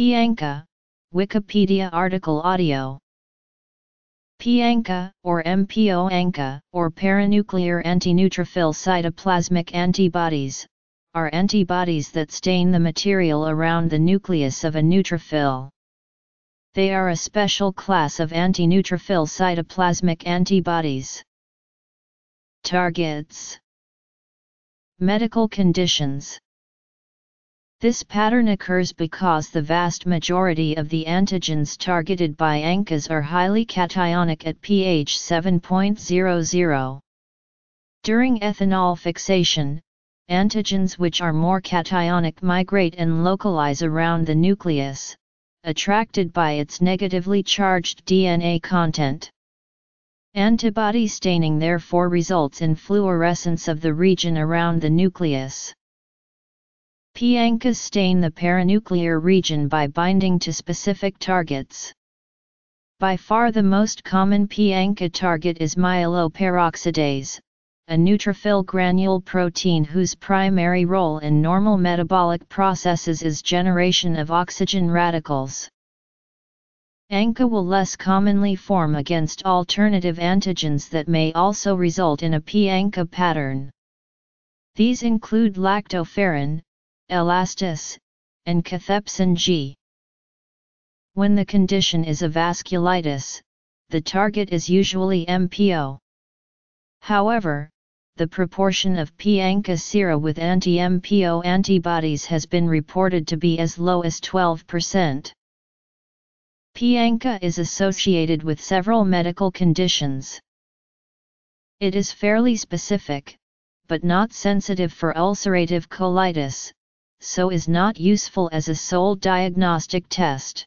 P-ANCA, Wikipedia article audio. P-ANCA, or MPO-ANCA, or paranuclear antineutrophil cytoplasmic antibodies, are antibodies that stain the material around the nucleus of a neutrophil. They are a special class of antineutrophil cytoplasmic antibodies. Targets: medical conditions. This pattern occurs because the vast majority of the antigens targeted by ANCAs are highly cationic at pH 7.00. During ethanol fixation, antigens which are more cationic migrate and localize around the nucleus, attracted by its negatively charged DNA content. Antibody staining therefore results in fluorescence of the region around the nucleus. P-ANCAs stain the paranuclear region by binding to specific targets. By far the most common P-ANCA target is myeloperoxidase, a neutrophil granule protein whose primary role in normal metabolic processes is generation of oxygen radicals. ANCA will less commonly form against alternative antigens that may also result in a P-ANCA pattern. These include lactoferrin, elastase, and cathepsin G. When the condition is a vasculitis, the target is usually MPO. However, the proportion of P-ANCA sera with anti-MPO antibodies has been reported to be as low as 12%. P-ANCA is associated with several medical conditions. It is fairly specific, but not sensitive for ulcerative colitis, so is not useful as a sole diagnostic test.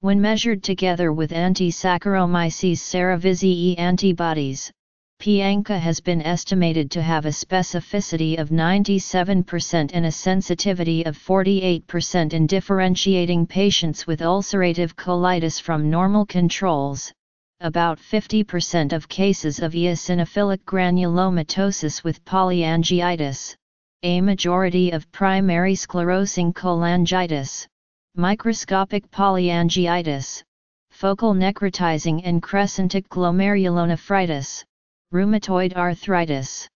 When measured together with anti-saccharomyces cerevisiae antibodies, P-ANCA has been estimated to have a specificity of 97% and a sensitivity of 48% in differentiating patients with ulcerative colitis from normal controls. About 50% of cases of eosinophilic granulomatosis with polyangiitis, a majority of primary sclerosing cholangitis, microscopic polyangiitis, focal necrotizing and crescentic glomerulonephritis, rheumatoid arthritis.